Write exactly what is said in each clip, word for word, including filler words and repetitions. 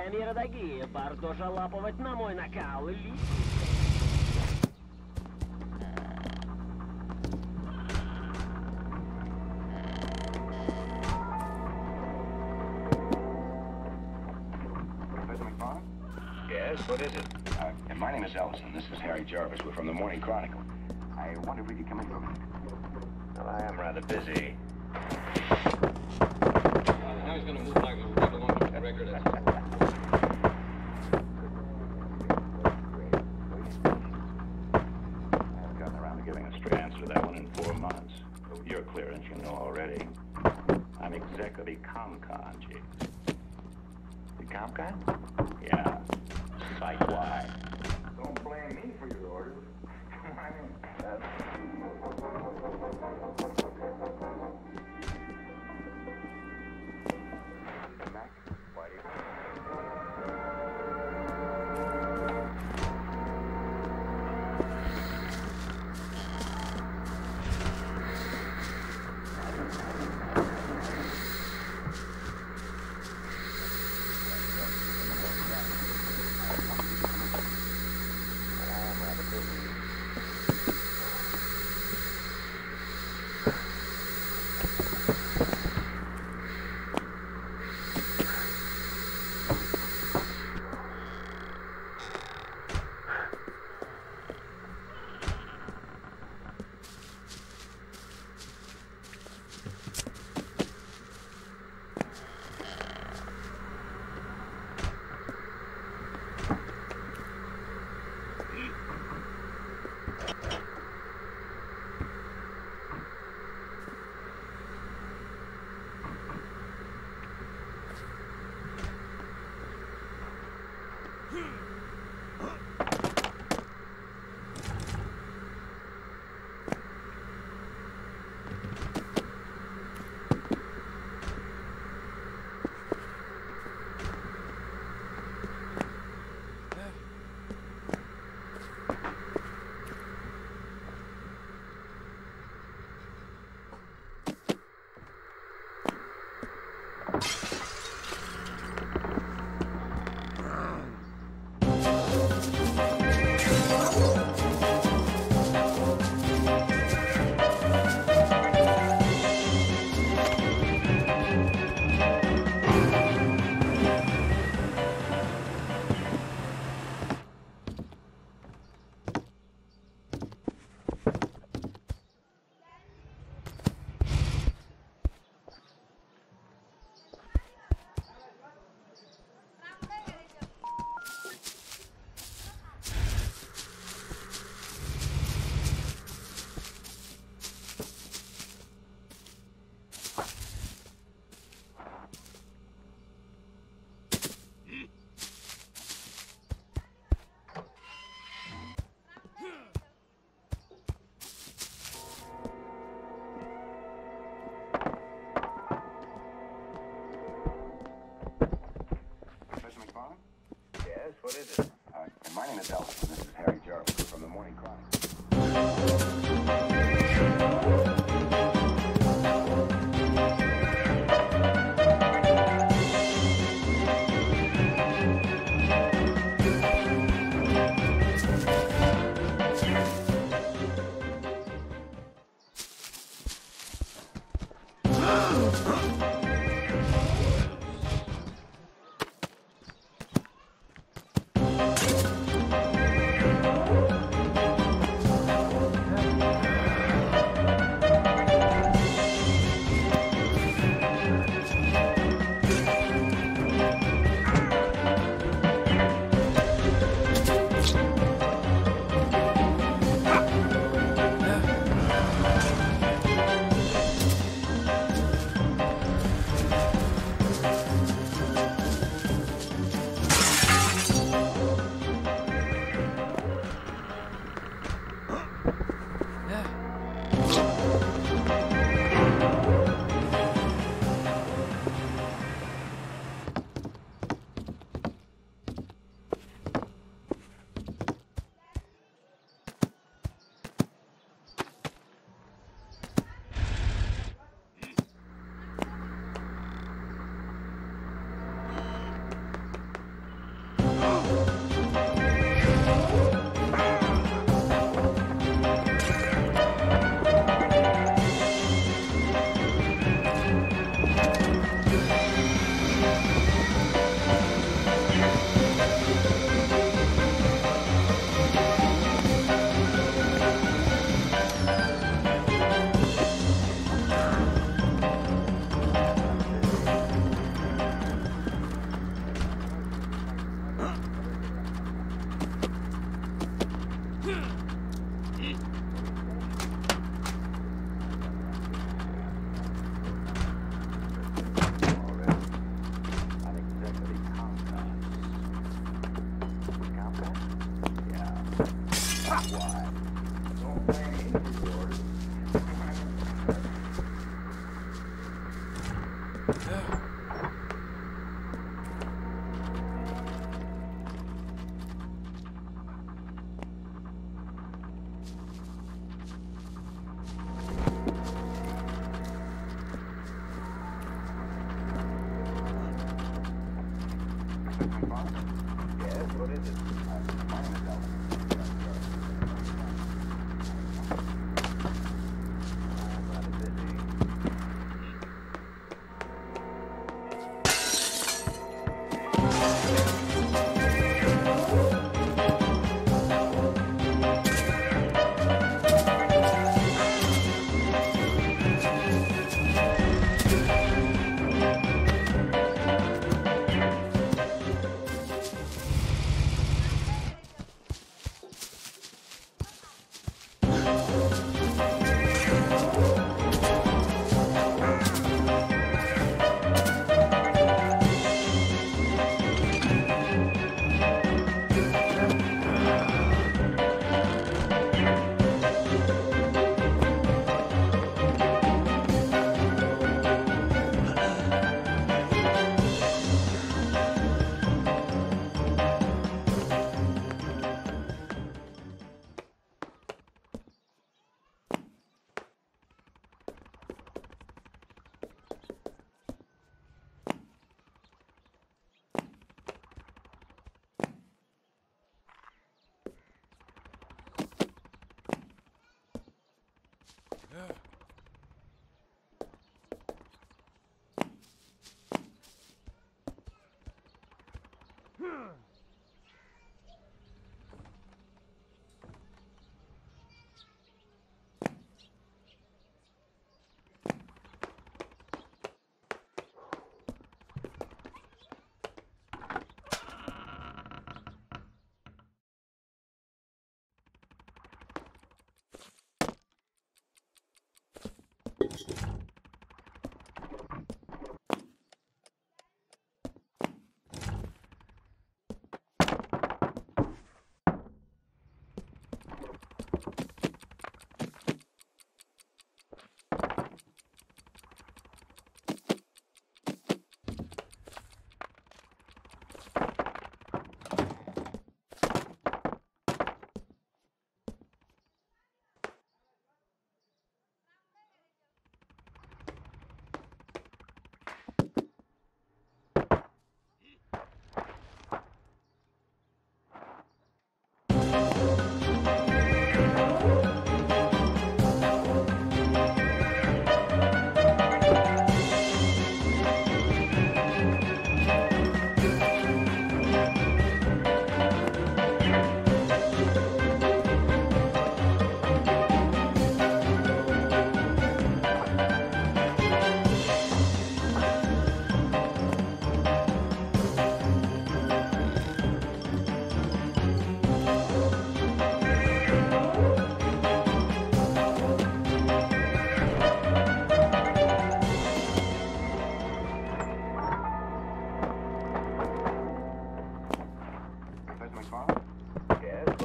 друзья миродагие, пар тоже лапывать на мой накал. Professor McFarland? Yes, what is it? Uh, my name is Ellison. This is Harry Jarvis. We're from the Morning Chronicle. I wonder if we could come in for a minute. Well, I am rather busy. Now he's going to move like a little along with McGregor. I haven't gotten around to giving a straight answer to that one in four months. Your clearance, you know already. I'm Executive Com-Con, Chief. The Com-Con? Yeah. Like why? Don't blame me for your orders. I mean, that's... What is it? Uh, my name is Ellison. This is Harry Jarvis from the Morning Chronicle. McFarland? Yes, what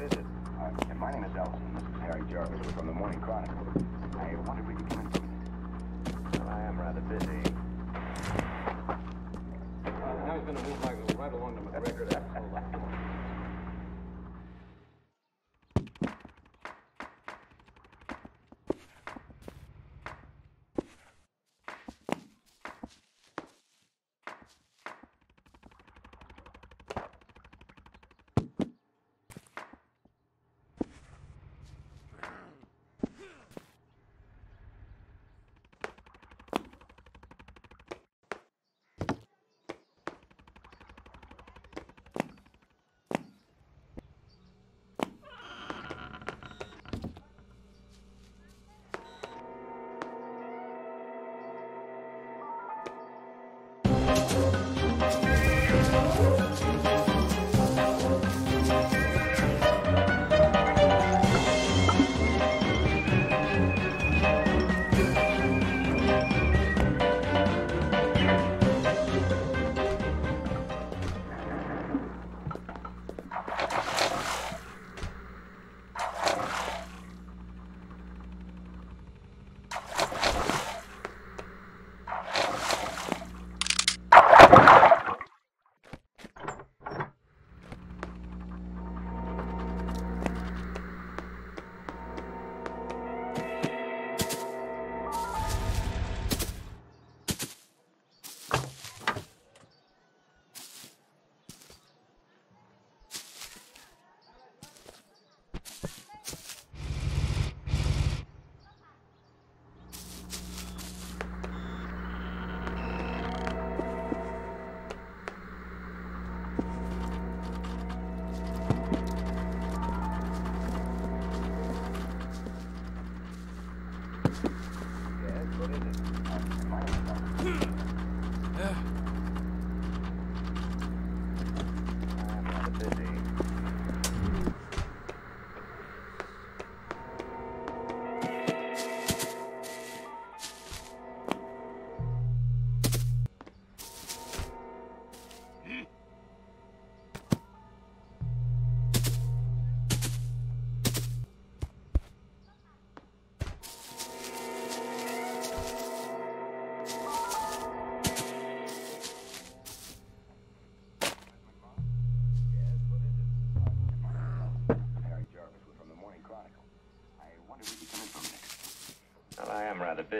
is it? Uh, and my name is Ellison. This is Harry Jarvis. We're from the Morning Chronicle. I wondered where you came in from. Well, I am rather busy. Uh, now he's been a move like this right along to McGregor. That's all I know.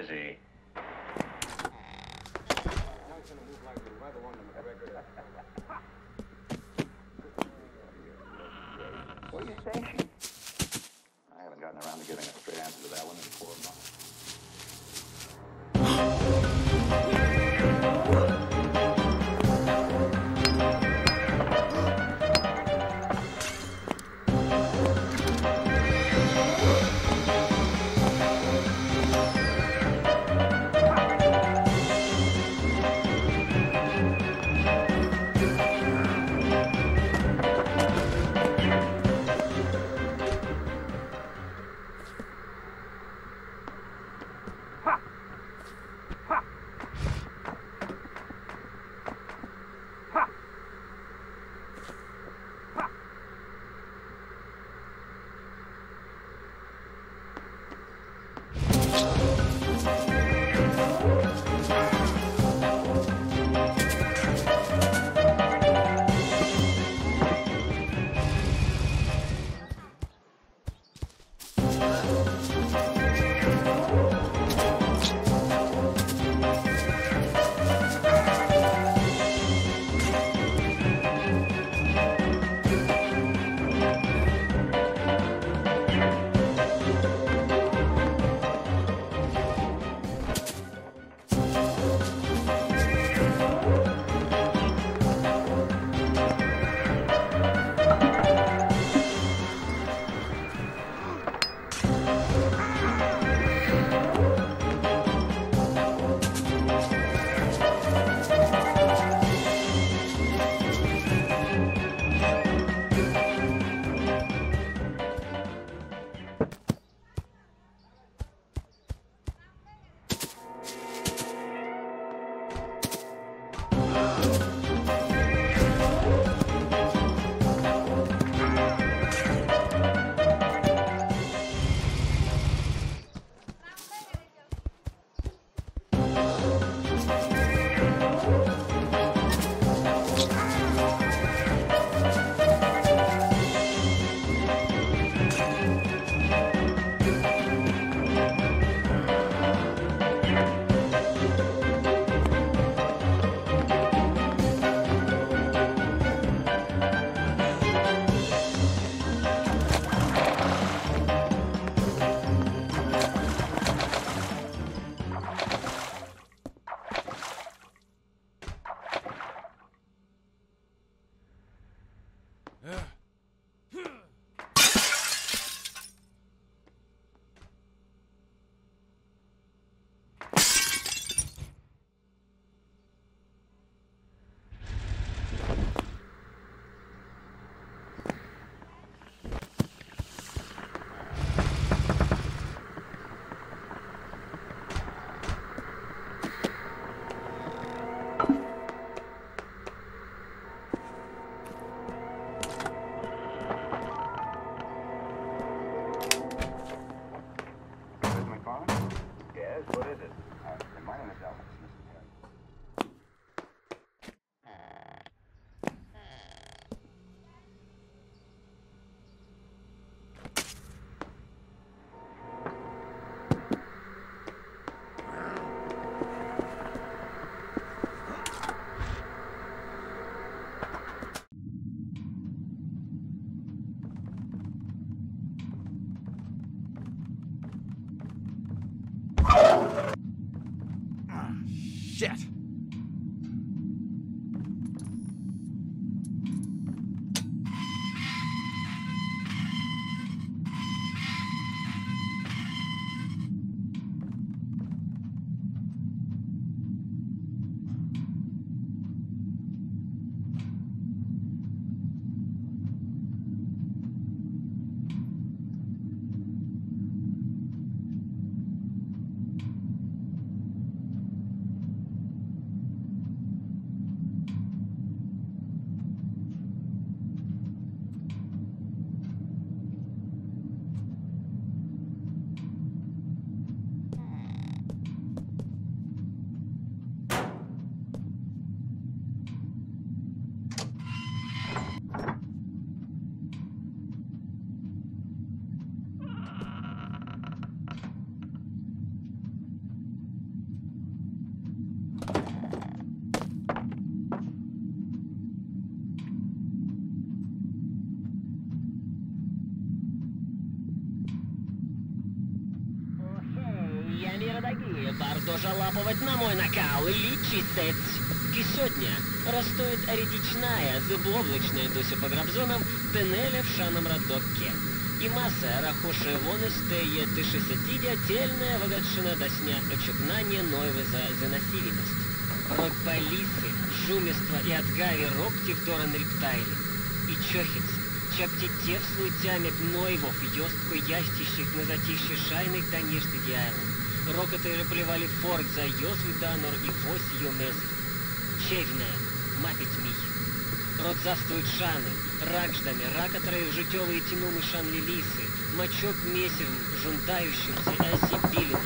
busy. Now it's gonna move like the weather on the McGregor. What do you think? I haven't gotten around to giving a straight answer to that one in four months. Барду жалапывать на мой накал, лічість. І сьогодні розтоїть рідічна, зиблоблична досі по грабзонам, тенеля в шаном радокке. І маса рахуши вони стає тишесятідя, тельная вагатшина досня очукнання нойви за занасиліність. Рокбаліси, жуміства і отгаві робті вдоран рептайлі. І чохіць, чаптіттєв слутямік нойвов, йостку ястіщих на затіщі шайних та ніжти діайло. Рокотери плівалі форк за йозви данор і вось йомезлі. Чевная, мапить мих. Родзавствуют шаны, ракждами, ракотрые жутевые тянумы шан-лилисы, мочок месивым, жундающимся, осипилен,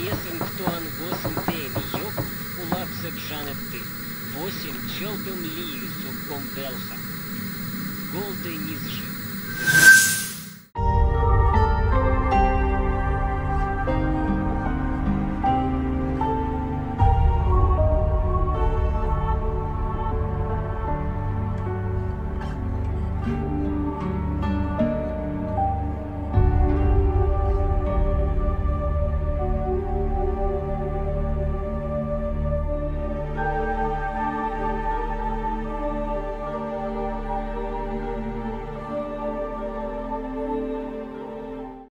месом ктуан госом теми, йог, улапсек жанет ты, восемь челдым лию сукком белха. Голды низжи.